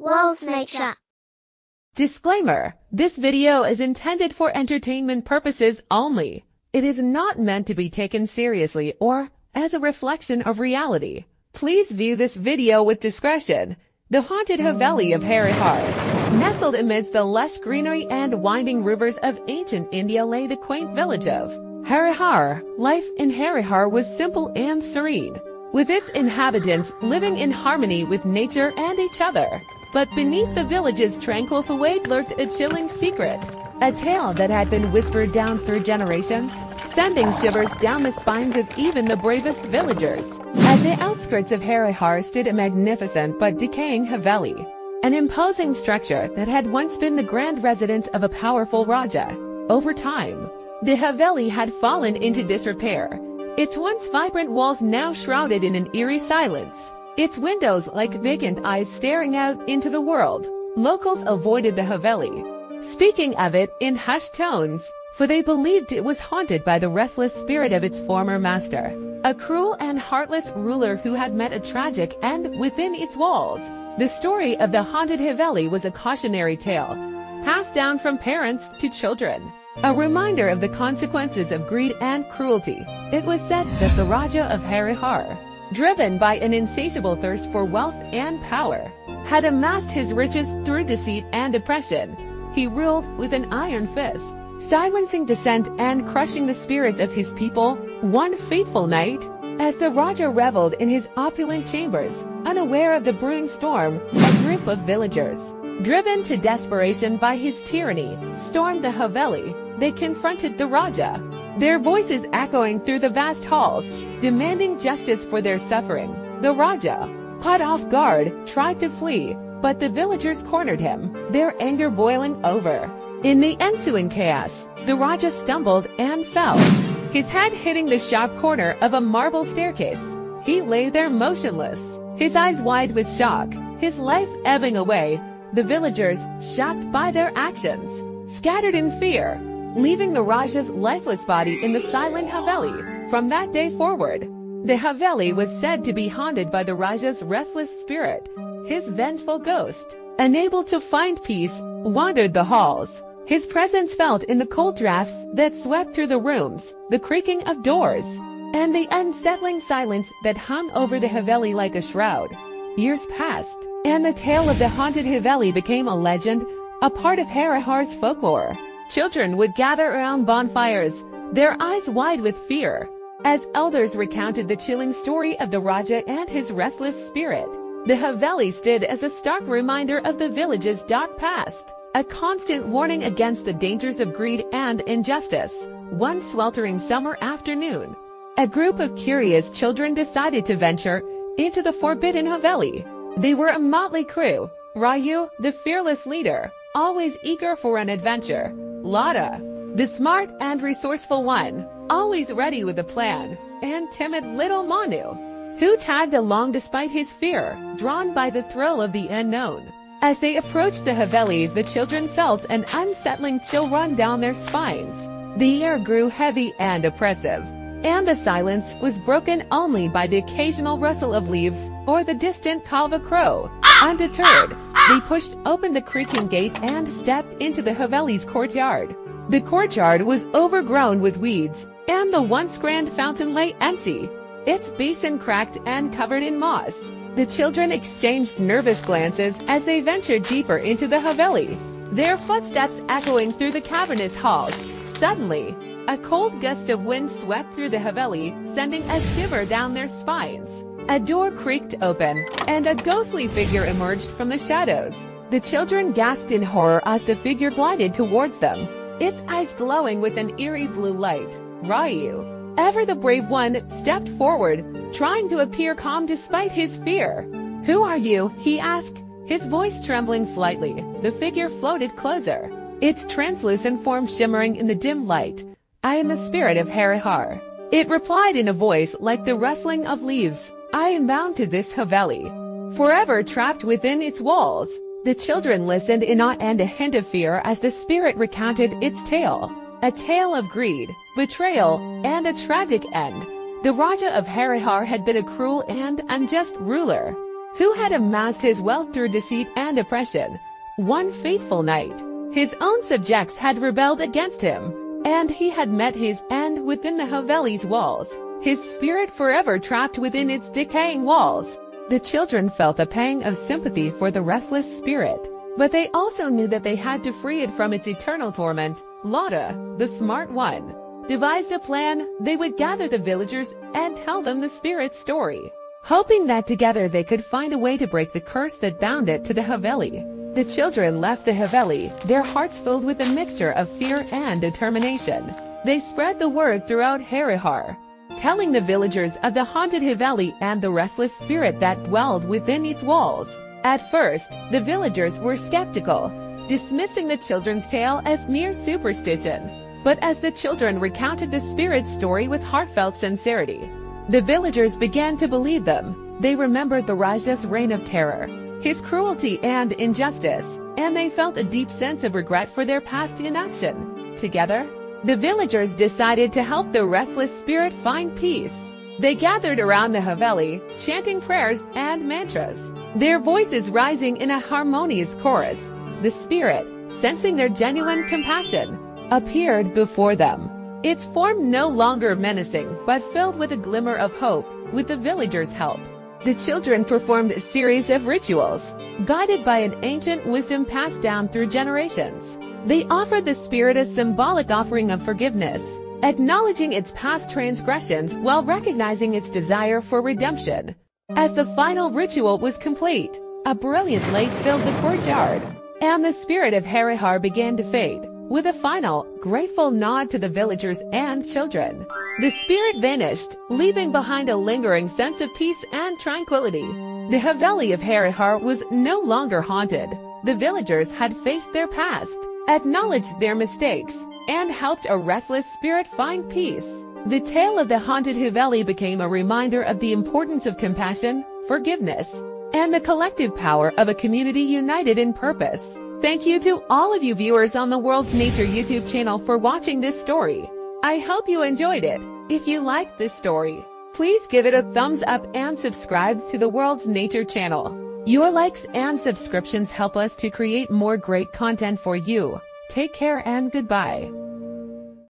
World's Nature. Disclaimer: This video is intended for entertainment purposes only. It is not meant to be taken seriously or as a reflection of reality. Please view this video with discretion. The haunted Haveli of Harihar. Nestled amidst the lush greenery and winding rivers of ancient India lay the quaint village of Harihar. Life in Harihar was simple and serene, with its inhabitants living in harmony with nature and each other. But beneath the village's tranquil facade lurked a chilling secret, a tale that had been whispered down through generations, sending shivers down the spines of even the bravest villagers. At the outskirts of Harihar stood a magnificent but decaying Haveli, an imposing structure that had once been the grand residence of a powerful Raja. Over time, the Haveli had fallen into disrepair, its once vibrant walls now shrouded in an eerie silence, its windows like vacant eyes staring out into the world. Locals avoided the Haveli, speaking of it in hushed tones, for they believed it was haunted by the restless spirit of its former master, a cruel and heartless ruler who had met a tragic end within its walls. The story of the haunted Haveli was a cautionary tale, passed down from parents to children, a reminder of the consequences of greed and cruelty. It was said that the Raja of Harihar, driven by an insatiable thirst for wealth and power, had amassed his riches through deceit and oppression. He ruled with an iron fist, silencing dissent and crushing the spirits of his people. One fateful night, as the Raja reveled in his opulent chambers, unaware of the brewing storm, a group of villagers, driven to desperation by his tyranny, stormed the Haveli. They confronted the Raja, their voices echoing through the vast halls, demanding justice for their suffering. The Raja, caught off guard, tried to flee, but the villagers cornered him, their anger boiling over. In the ensuing chaos, the Raja stumbled and fell, his head hitting the sharp corner of a marble staircase. He lay there motionless, his eyes wide with shock, his life ebbing away. The villagers, shocked by their actions, scattered in fear, leaving the Raja's lifeless body in the silent Haveli. From that day forward, the Haveli was said to be haunted by the Raja's restless spirit. His vengeful ghost, unable to find peace, wandered the halls, his presence felt in the cold drafts that swept through the rooms, the creaking of doors, and the unsettling silence that hung over the Haveli like a shroud. Years passed, and the tale of the haunted Haveli became a legend, a part of Harihar's folklore. Children would gather around bonfires, their eyes wide with fear, as elders recounted the chilling story of the Raja and his restless spirit. The Haveli stood as a stark reminder of the village's dark past, a constant warning against the dangers of greed and injustice. One sweltering summer afternoon, a group of curious children decided to venture into the forbidden Haveli. They were a motley crew: Rayu, the fearless leader, always eager for an adventure; Lada, the smart and resourceful one, always ready with a plan; and timid little Manu, who tagged along despite his fear, drawn by the thrill of the unknown. As they approached the Haveli, the children felt an unsettling chill run down their spines. The air grew heavy and oppressive, and the silence was broken only by the occasional rustle of leaves or the distant call of a crow. Undeterred, they pushed open the creaking gate and stepped into the Haveli's courtyard. The courtyard was overgrown with weeds, and the once grand fountain lay empty, its basin cracked and covered in moss. The children exchanged nervous glances as they ventured deeper into the Haveli, their footsteps echoing through the cavernous halls. Suddenly, a cold gust of wind swept through the Haveli, sending a shiver down their spines. A door creaked open, and a ghostly figure emerged from the shadows. The children gasped in horror as the figure glided towards them, its eyes glowing with an eerie blue light. Rayu, ever the brave one, stepped forward, trying to appear calm despite his fear. "Who are you?" he asked, his voice trembling slightly. The figure floated closer, its translucent form shimmering in the dim light. "I am the spirit of Harihar," it replied in a voice like the rustling of leaves. "I am bound to this Haveli, forever trapped within its walls." The children listened in awe and a hint of fear as the spirit recounted its tale, a tale of greed, betrayal, and a tragic end. The Raja of Harihar had been a cruel and unjust ruler who had amassed his wealth through deceit and oppression. One fateful night, his own subjects had rebelled against him, and he had met his end within the Haveli's walls, his spirit forever trapped within its decaying walls. The children felt a pang of sympathy for the restless spirit, but they also knew that they had to free it from its eternal torment. Lada, the smart one, devised a plan. They would gather the villagers and tell them the spirit's story, hoping that together they could find a way to break the curse that bound it to the Haveli. The children left the Haveli, their hearts filled with a mixture of fear and determination. They spread the word throughout Harihar, telling the villagers of the haunted Haveli and the restless spirit that dwelled within its walls. At first, the villagers were skeptical, dismissing the children's tale as mere superstition. But as the children recounted the spirit's story with heartfelt sincerity, the villagers began to believe them. They remembered the Raja's reign of terror, his cruelty and injustice, and they felt a deep sense of regret for their past inaction. Together, the villagers decided to help the restless spirit find peace. They gathered around the Haveli, chanting prayers and mantras, their voices rising in a harmonious chorus. The spirit, sensing their genuine compassion, appeared before them, its form no longer menacing but filled with a glimmer of hope. With the villagers' help, the children performed a series of rituals, guided by an ancient wisdom passed down through generations. They offered the spirit a symbolic offering of forgiveness, acknowledging its past transgressions while recognizing its desire for redemption. As the final ritual was complete, a brilliant light filled the courtyard, and the spirit of Harihar began to fade. With a final, grateful nod to the villagers and children, the spirit vanished, leaving behind a lingering sense of peace and tranquility. The Haveli of Harihar was no longer haunted. The villagers had faced their past, acknowledged their mistakes, and helped a restless spirit find peace. The tale of the haunted Haveli became a reminder of the importance of compassion, forgiveness, and the collective power of a community united in purpose. Thank you to all of you viewers on the World's Nature YouTube channel for watching this story. I hope you enjoyed it. If you liked this story, please give it a thumbs up and subscribe to the World's Nature channel. Your likes and subscriptions help us to create more great content for you. Take care and goodbye.